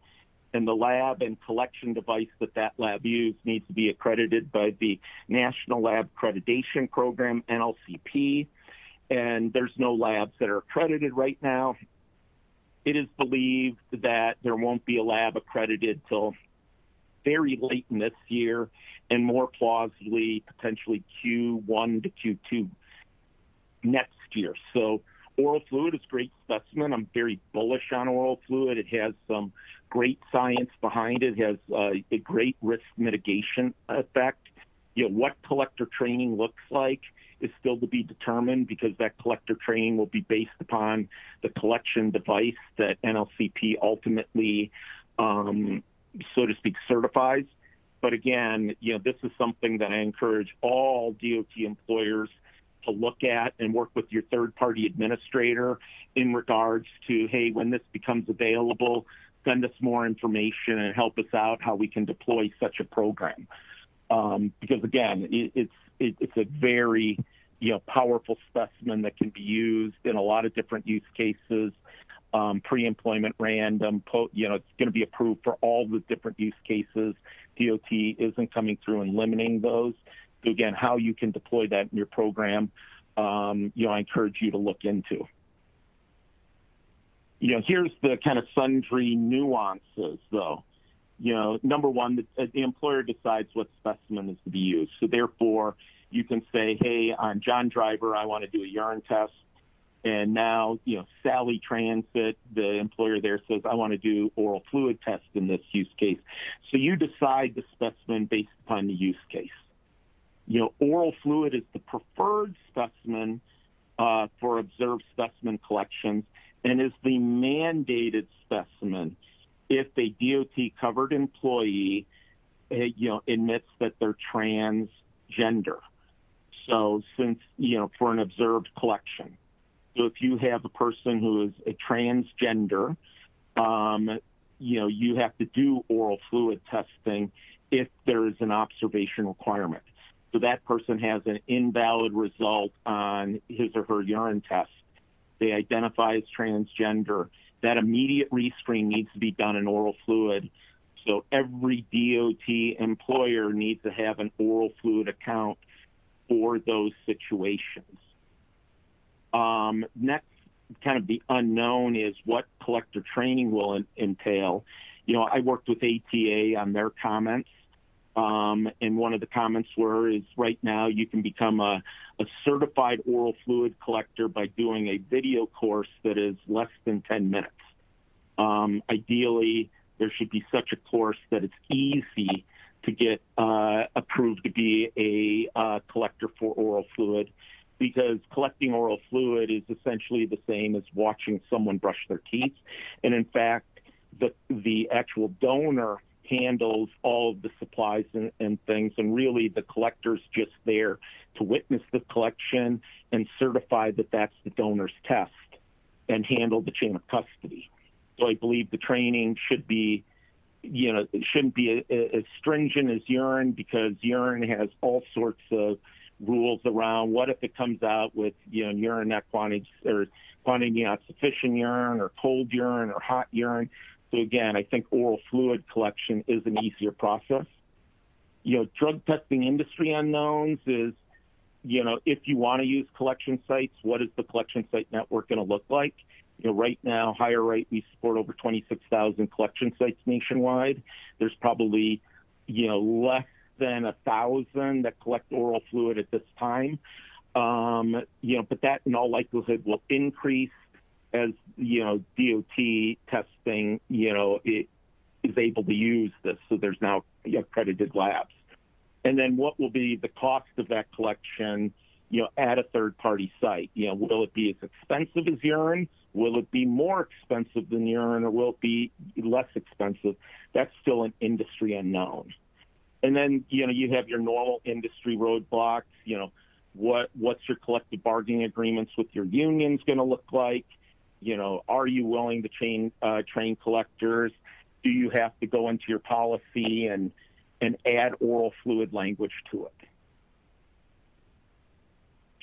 and the lab and collection device that that lab used needs to be accredited by the National Lab Accreditation Program, N L C P, and there's no labs that are accredited right now. It is believed that there won't be a lab accredited till very late in this year, and more plausibly, potentially Q one to Q two next year. So oral fluid is a great specimen. I'm very bullish on oral fluid. It has some great science behind it. It has uh, a great risk mitigation effect. You know, what collector training looks like is still to be determined because that collector training will be based upon the collection device that N L C P ultimately, um, so to speak, certifies. But again, you know, this is something that I encourage all D O T employers to look at and work with your third-party administrator in regards to, hey, when this becomes available, send us more information and help us out how we can deploy such a program. Um, because again, it, it's it, it's a very you know powerful specimen that can be used in a lot of different use cases. Um, pre-employment random, po you know, it's going to be approved for all the different use cases. D O T isn't coming through and limiting those. So again, how you can deploy that in your program, um, you know, I encourage you to look into. You know, here's the kind of sundry nuances, though. You know, number one, the, the employer decides what specimen is to be used. So therefore, you can say, hey, I'm John Driver, I want to do a urine test. And now, you know, Sally Transit, the employer there says, I want to do oral fluid test in this use case. So you decide the specimen based upon the use case. You know, oral fluid is the preferred specimen uh, for observed specimen collections, and is the mandated specimen if a D O T-covered employee you know, admits that they're transgender. So since, you know, for an observed collection. So if you have a person who is a transgender, um, you know, you have to do oral fluid testing if there is an observation requirement. So that person has an invalid result on his or her urine test. They identify as transgender. That immediate rescreen needs to be done in oral fluid. So every D O T employer needs to have an oral fluid account for those situations. Um, next, kind of the unknown is what collector training will in- entail. You know, I worked with A T A on their comments, um, and one of the comments were is right now you can become a, a certified oral fluid collector by doing a video course that is less than ten minutes. Um, ideally, there should be such a course that it's easy to get uh, approved to be a uh, collector for oral fluid, because collecting oral fluid is essentially the same as watching someone brush their teeth. And in fact, the the actual donor handles all of the supplies and, and things, and really the collector's just there to witness the collection and certify that that's the donor's test and handle the chain of custody. So I believe the training should be, you know, it shouldn't be as stringent as urine, because urine has all sorts of rules around what if it comes out with, you know, urine not quantity or quantity not sufficient urine or cold urine or hot urine. So again, I think oral fluid collection is an easier process. You know, drug testing industry unknowns is, you know, if you want to use collection sites, what is the collection site network going to look like? You know, right now, HireRight, we support over twenty-six thousand collection sites nationwide. There's probably, you know, less than one thousand that collect oral fluid at this time. Um, you know, but that in all likelihood will increase as, you know, D O T testing, you know, it is able to use this. So there's now accredited labs. And then what will be the cost of that collection, you know, at a third-party site? You know, will it be as expensive as urine? Will it be more expensive than urine, or will it be less expensive? That's still an industry unknown. And then, you know, you have your normal industry roadblocks. You know, what what's your collective bargaining agreements with your unions going to look like? You know, are you willing to chain, uh, train collectors? Do you have to go into your policy and and add oral fluid language to it?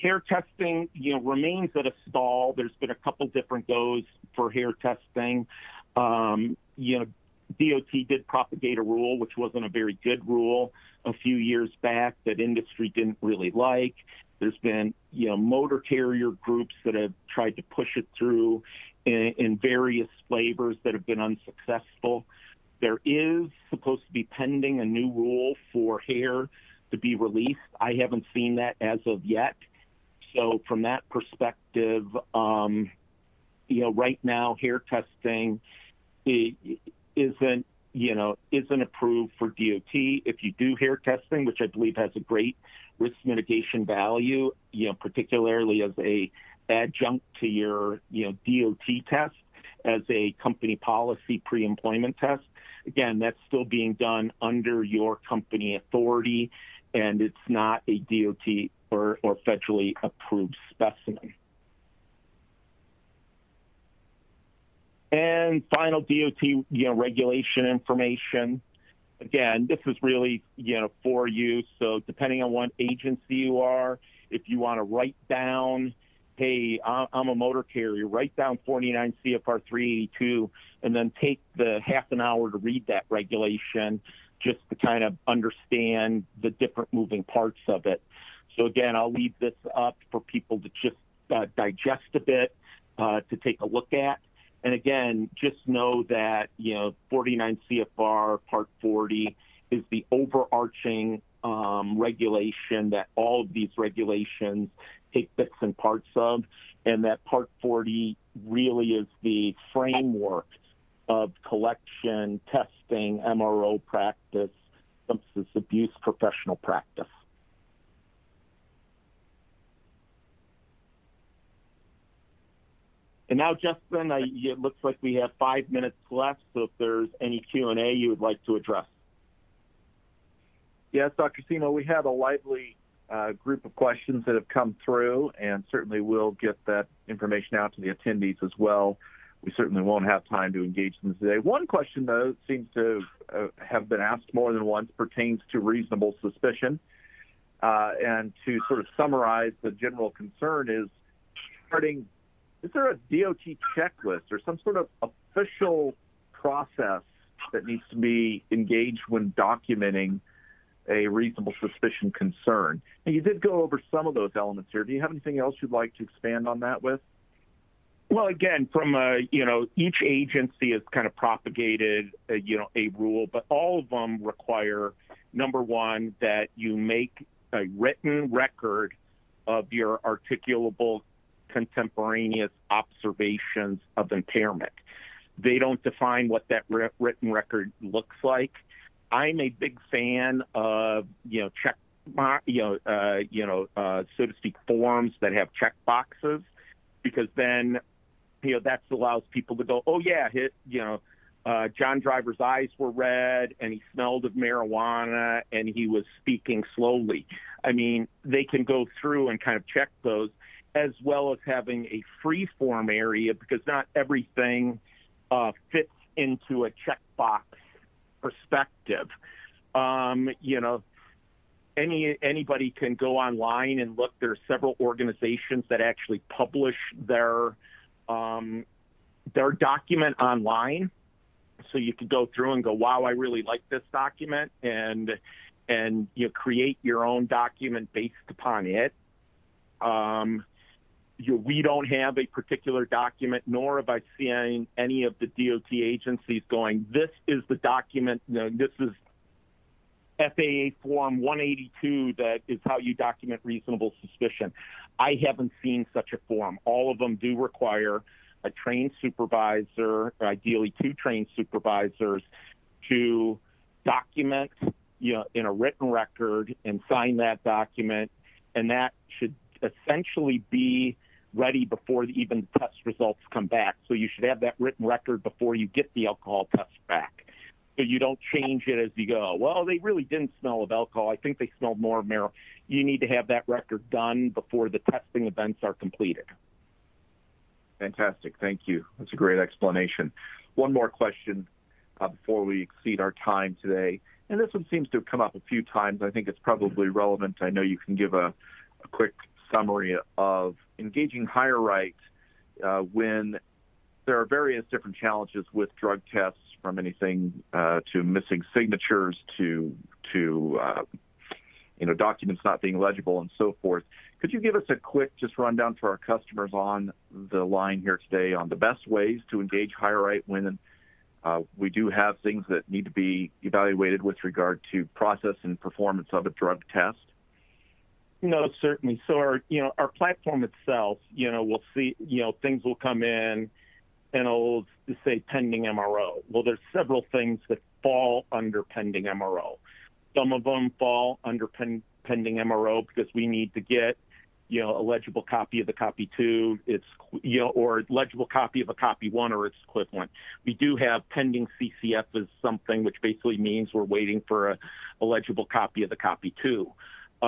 Hair testing, you know, remains at a stall. There's been a couple different goes for hair testing. Um, you know, D O T did propagate a rule, which wasn't a very good rule, a few years back that industry didn't really like. There's been, you know, motor carrier groups that have tried to push it through in, in various flavors that have been unsuccessful. There is supposed to be pending a new rule for hair to be released. I haven't seen that as of yet. So from that perspective, um, you know, right now hair testing it, isn't, you know, isn't approved for D O T. If you do hair testing, which I believe has a great risk mitigation value, you know, particularly as a adjunct to your, you know, D O T test as a company policy pre-employment test. Again, that's still being done under your company authority, and it's not a D O T or, or federally approved specimen. And final D O T, you know, regulation information. Again, this is really, you know, for you. So depending on what agency you are, if you want to write down, hey, I'm a motor carrier, write down forty-nine C F R three eighty-two, and then take the half an hour to read that regulation just to kind of understand the different moving parts of it. So again, I'll leave this up for people to just uh, digest a bit, uh, to take a look at. And again, just know that, you know, forty-nine C F R Part forty is the overarching um, regulation that all of these regulations take bits and parts of, and that Part forty really is the framework of collection, testing, M R O practice, substance abuse professional practice. And now, Justin, I, it looks like we have five minutes left, so if there's any Q and A you would like to address. Yes, Doctor Simo, we had a lively uh, group of questions that have come through, and certainly we'll get that information out to the attendees as well. We certainly won't have time to engage them today. One question, though, seems to uh, have been asked more than once, pertains to reasonable suspicion. Uh, and to sort of summarize, the general concern is starting, is there a D O T checklist or some sort of official process that needs to be engaged when documenting a reasonable suspicion concern? And you did go over some of those elements here. Do you have anything else you'd like to expand on that with? Well, again, from uh, you know, each agency has kind of propagated uh, you know, a rule, but all of them require, number one, that you make a written record of your articulable contemporaneous observations of impairment. They don't define what that re written record looks like. I'm a big fan of you know check you know uh, you know uh, so to speak, forms that have check boxes, because then you know that allows people to go, oh yeah, hit you know uh, John Driver's eyes were red and he smelled of marijuana and he was speaking slowly. I mean, they can go through and kind of check those, as well as having a free form area, because not everything uh, fits into a checkbox perspective. Um, you know, any anybody can go online and look. There are several organizations that actually publish their um, their document online, so you could go through and go, "Wow, I really like this document," and and you create your own document based upon it. Um, You, we don't have a particular document, nor have I seen any of the D O T agencies going, this is the document, you know, this is F A A form one eighty-two, that is how you document reasonable suspicion. I haven't seen such a form. All of them do require a trained supervisor, ideally two trained supervisors, to document, you know, in a written record and sign that document, and that should essentially be ready before the, even the test results come back. So you should have that written record before you get the alcohol test back, so you don't change it as you go. Well, they really didn't smell of alcohol. I think they smelled more of marijuana. You need to have that record done before the testing events are completed. Fantastic. Thank you. That's a great explanation. One more question uh, before we exceed our time today. And this one seems to have come up a few times. I think it's probably relevant. I know you can give a, a quick summary of engaging HireRight uh, when there are various different challenges with drug tests, from anything uh, to missing signatures to to uh, you know documents not being legible and so forth. Could you give us a quick just rundown for our customers on the line here today on the best ways to engage HireRight when uh, we do have things that need to be evaluated with regard to process and performance of a drug test? No, certainly. So our, you know, our platform itself, you know, we'll see, you know, things will come in and it'll say pending M R O. Well, there's several things that fall under pending M R O. Some of them fall under pen, pending M R O because we need to get, you know, a legible copy of the copy two, it's, you know, or a legible copy of a copy one or its equivalent. We do have pending C C F as something, which basically means we're waiting for a, a legible copy of the copy two.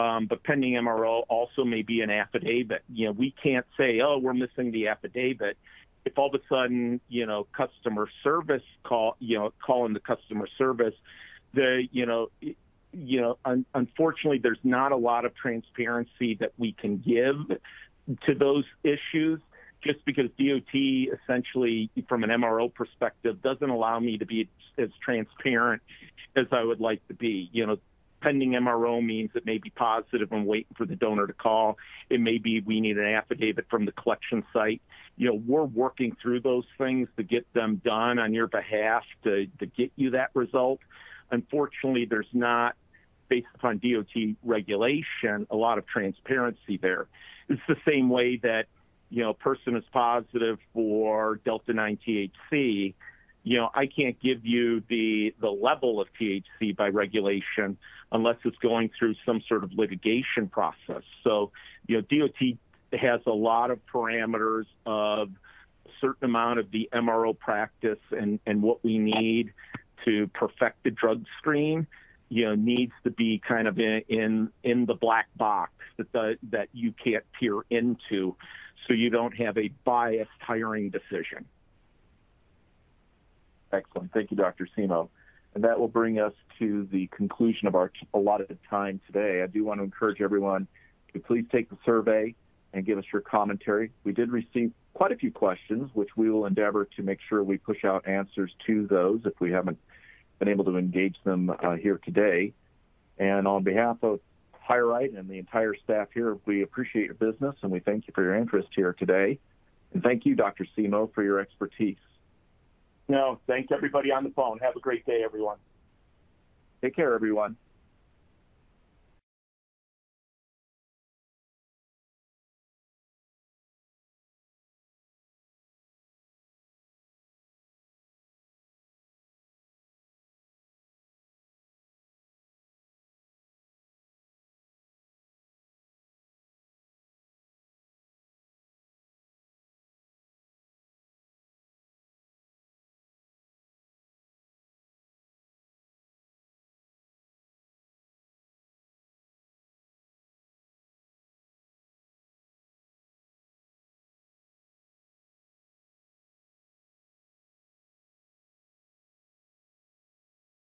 Um, but pending M R O also may be an affidavit. You know, we can't say, oh, we're missing the affidavit. If all of a sudden, you know, customer service call, you know, calling the customer service, the, you know, you know, un unfortunately, there's not a lot of transparency that we can give to those issues, just because D O T essentially, from an M R O perspective, doesn't allow me to be as transparent as I would like to be. You know, pending M R O means it may be positive and waiting for the donor to call. It may be we need an affidavit from the collection site. You know, we're working through those things to get them done on your behalf to, to get you that result. Unfortunately, there's not, based upon D O T regulation, a lot of transparency there. It's the same way that, you know, a person is positive for delta nine T H C. You know, I can't give you the, the level of T H C by regulation unless it's going through some sort of litigation process. So, you know, D O T has a lot of parameters of certain amount of the M R O practice and, and what we need to perfect the drug screen, you know, needs to be kind of in in, in the black box that the, that you can't peer into, so you don't have a biased hiring decision. Excellent. Thank you, Doctor Simo. And that will bring us to the conclusion of our allotted time today. I do want to encourage everyone to please take the survey and give us your commentary. We did receive quite a few questions, which we will endeavor to make sure we push out answers to those if we haven't been able to engage them uh, here today. And on behalf of HireRight and the entire staff here, we appreciate your business and we thank you for your interest here today. And thank you, Doctor Simo, for your expertise. No, thanks everybody on the phone. Have a great day, everyone. Take care, everyone.